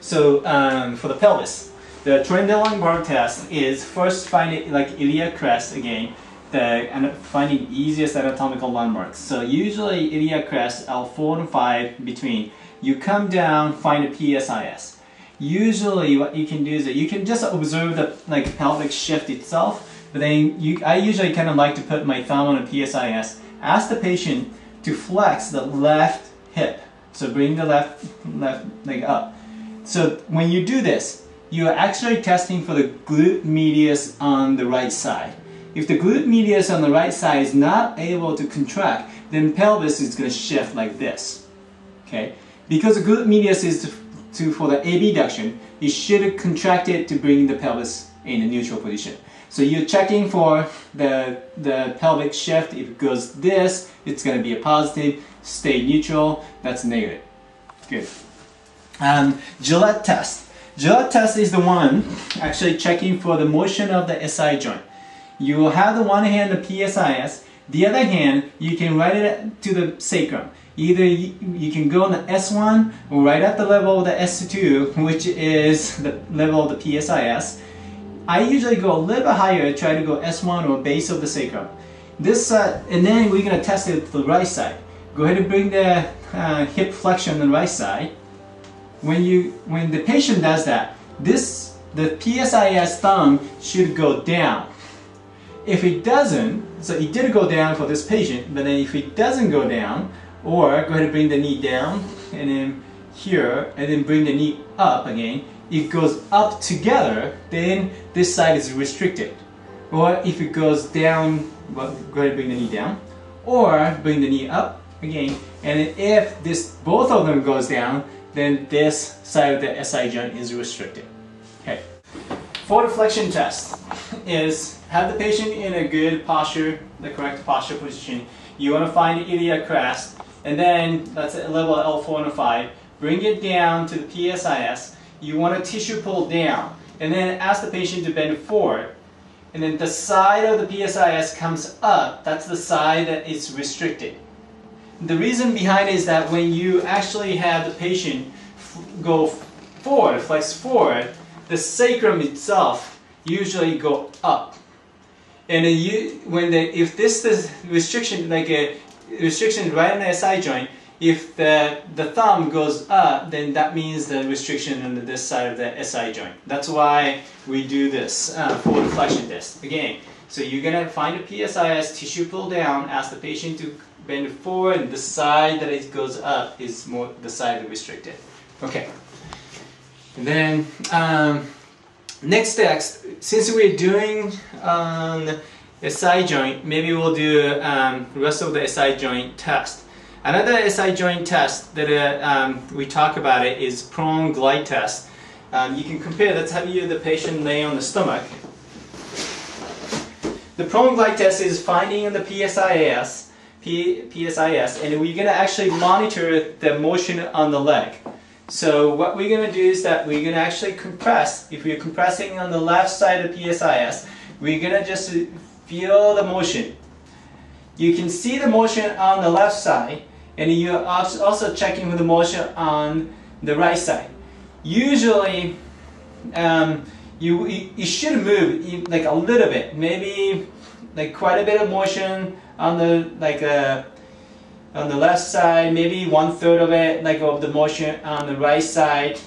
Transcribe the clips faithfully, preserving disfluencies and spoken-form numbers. So um, for the pelvis, the Trendelenburg test is first finding like iliac crest again, the finding easiest anatomical landmarks. So usually iliac crest are four and five between. You come down, find a P S I S. Usually what you can do is that you can just observe the like pelvic shift itself. But then you, I usually kind of like to put my thumb on a P S I S, ask the patient to flex the left hip. So bring the left, left leg up. So when you do this, you are actually testing for the glute medius on the right side. If the glute medius on the right side is not able to contract, then pelvis is going to shift like this. Okay? Because the glute medius is to, to, for the abduction, you should contract it to bring the pelvis in a neutral position. So you're checking for the, the pelvic shift. If it goes this, it's going to be a positive. Stay neutral, that's negative. Good. Um, Gillet test. Gillet test is the one actually checking for the motion of the S I joint. You will have the one hand the P S I S, the other hand you can write it to the sacrum. Either you, you can go on the S one or right at the level of the S two, which is the level of the P S I S. I usually go a little bit higher, try to go S one or base of the sacrum. This, uh, and then we're going to test it to the right side. Go ahead and bring the uh, hip flexion on the right side. When you, when the patient does that, this, the P S I S thumb should go down. If it doesn't, so it did go down for this patient, but then if it doesn't go down, or go ahead and bring the knee down, and then here, and then bring the knee up again, it goes up together, then this side is restricted. Or if it goes down, well, go ahead and bring the knee down, or bring the knee up again, and if this both of them goes down, then this side of the S I joint is restricted. Okay. Forward flexion test is have the patient in a good posture, the correct posture position. You want to find the iliac crest, and then that's at level L four and five. Bring it down to the P S I S. You want to tissue pull down, and then ask the patient to bend forward. And then the side of the P S I S comes up, that's the side that is restricted. The reason behind it is that when you actually have the patient go forward, flex forward, the sacrum itself usually go up. And then you, when the, if this is restriction, like a restriction right on the S I joint, if the, the thumb goes up, then that means the restriction on this side of the S I joint. That's why we do this uh, forward flexion test. Again, so you're going to find a P S I S, tissue pull down, ask the patient to bend forward, and the side that it goes up is more the side that restricted. Okay. And then, um, next text, since we're doing um, S I joint, maybe we'll do um, the rest of the S I joint test. Another S I joint test that uh, um, we talk about it is prone glide test. Um, you can compare, that's how you the patient lay on the stomach. The prone glide test is finding in the P S I S, P S I S, and we're going to actually monitor the motion on the leg. So what we're going to do is that we're going to actually compress. If we're compressing on the left side of P S I S, we're going to just feel the motion. You can see the motion on the left side, and you're also checking with the motion on the right side. Usually, um, you, you should move like a little bit, maybe like quite a bit of motion on the like uh, on the left side, maybe one third of it, like of the motion on the right side.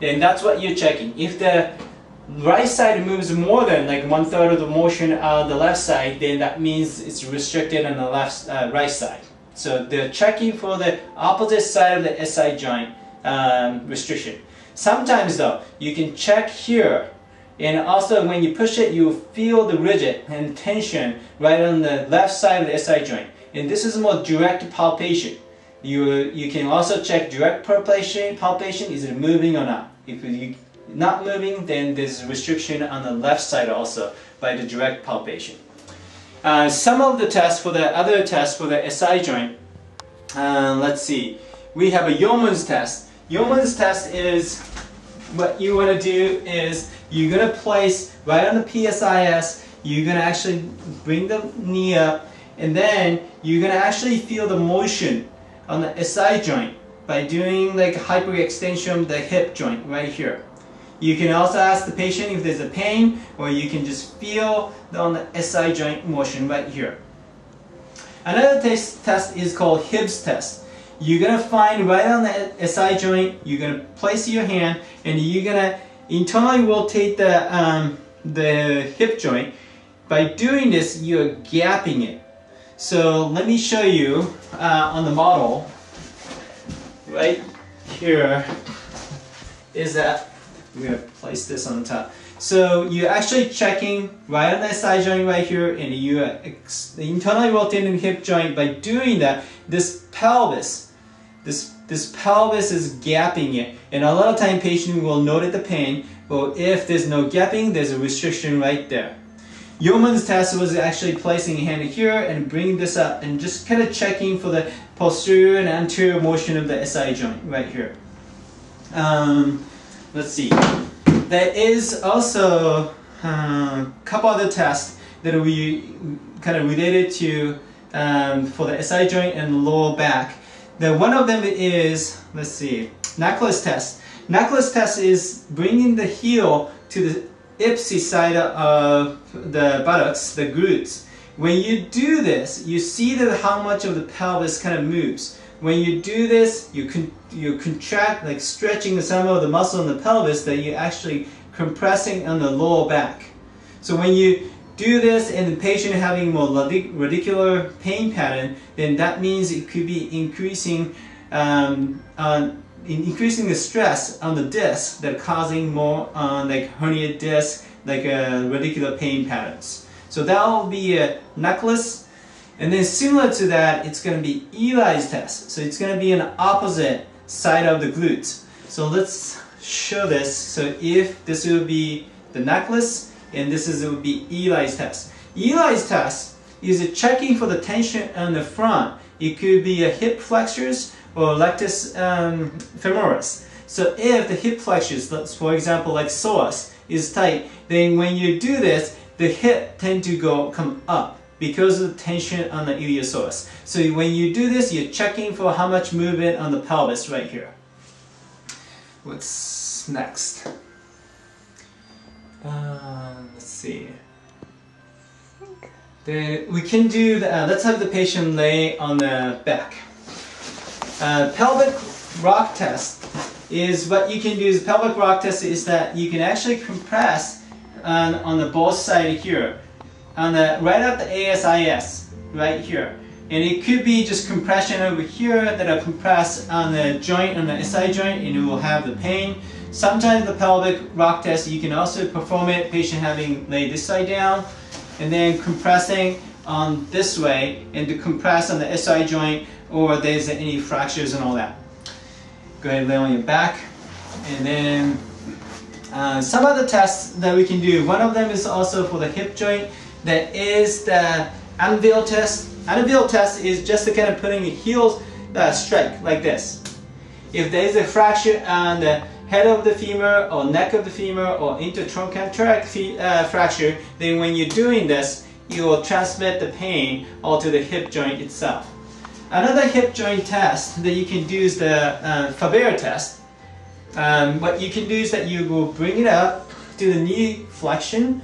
And that's what you're checking. If the right side moves more than like one third of the motion on the left side, then that means it's restricted on the left uh, right side. So they're checking for the opposite side of the S I joint um, restriction. Sometimes though, you can check here, and also when you push it, you feel the rigid and tension right on the left side of the S I joint. And this is more direct palpation. You you can also check direct palpation. Palpation is it moving or not? If you not moving, then there's restriction on the left side also by the direct palpation. Uh, some of the tests for the other tests for the S I joint, uh, let's see, we have a Yeoman's test. Yeoman's test is what you want to do is you're going to place right on the P S I S, you're going to actually bring the knee up, and then you're going to actually feel the motion on the S I joint. by doing like hyperextension of the hip joint right here. You can also ask the patient if there's a pain, or you can just feel the, on the S I joint motion right here. Another test, test is called Hibb's test. You're going to find right on the S I joint, you're going to place your hand, and you're going to internally rotate the, um, the hip joint. By doing this, you're gapping it. So let me show you uh, on the model. Right here is that. I'm going to place this on top. So you're actually checking right on the side joint right here, and you're internally rotating hip joint. By doing that, this pelvis, this, this pelvis is gapping it. And a lot of time patient will notice the pain, but if there's no gapping, there's a restriction right there. Yeoman's test was actually placing a hand here and bringing this up and just kind of checking for the posterior and anterior motion of the S I joint right here. Um, Let's see. There is also a um, couple other tests that we kind of related to um, for the S I joint and lower back. The one of them is, let's see, Nachlas test. Nachlas test is bringing the heel to the ipsi side of the buttocks, the glutes. When you do this, you see that how much of the pelvis kind of moves. When you do this, you con you contract, like stretching some of the muscle in the pelvis that you're actually compressing on the lower back. So when you do this and the patient having more radicular pain pattern, then that means it could be increasing um, on, increasing the stress on the disc that causing more on uh, like herniated disc, like uh, radicular pain patterns. So that will be a Nachlas. And then similar to that, it's going to be Ely's test. So it's going to be an opposite side of the glutes. So let's show this. So if this will be the Nachlas, and this is it would be Ely's test. Ely's test is a checking for the tension on the front. It could be a hip flexors or lactus um, femoris. So if the hip flexors, let's for example like psoas, is tight, then when you do this, the hip tend to go come up, because of the tension on the iliopsoas. So when you do this, you're checking for how much movement on the pelvis right here. What's next? Uh, let's see. The, we can do, the, uh, let's have the patient lay on the back. Uh, pelvic rock test is what you can do. Is pelvic rock test is that you can actually compress on, on the both side here. On the right up the A S I S right here, and it could be just compression over here that are compressed on the joint, on the S I joint, and it will have the pain. Sometimes the pelvic rock test, you can also perform it, patient having laid this side down and then compressing on this way, and to compress on the S I joint or there's any fractures and all that. Go ahead and lay on your back. And then uh, some other tests that we can do, one of them is also for the hip joint. That is the anvil test. Anvil test is just to kind of putting your heels uh, straight like this. If there is a fracture on the head of the femur or neck of the femur or intertrochanteric uh, fracture, then when you're doing this, you will transmit the pain all to the hip joint itself. Another hip joint test that you can do is the uh, Faber test. Um, what you can do is that you will bring it up to the knee flexion,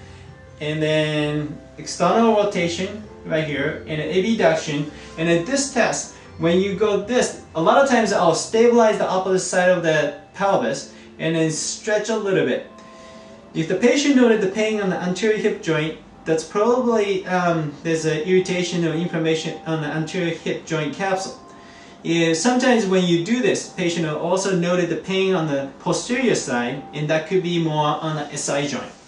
and then external rotation right here, and an abduction. And at this test, when you go this, a lot of times I'll stabilize the opposite side of the pelvis and then stretch a little bit. If the patient noted the pain on the anterior hip joint, that's probably um, there's an irritation or inflammation on the anterior hip joint capsule. If sometimes when you do this, patient will also noted the pain on the posterior side, and that could be more on the S I joint.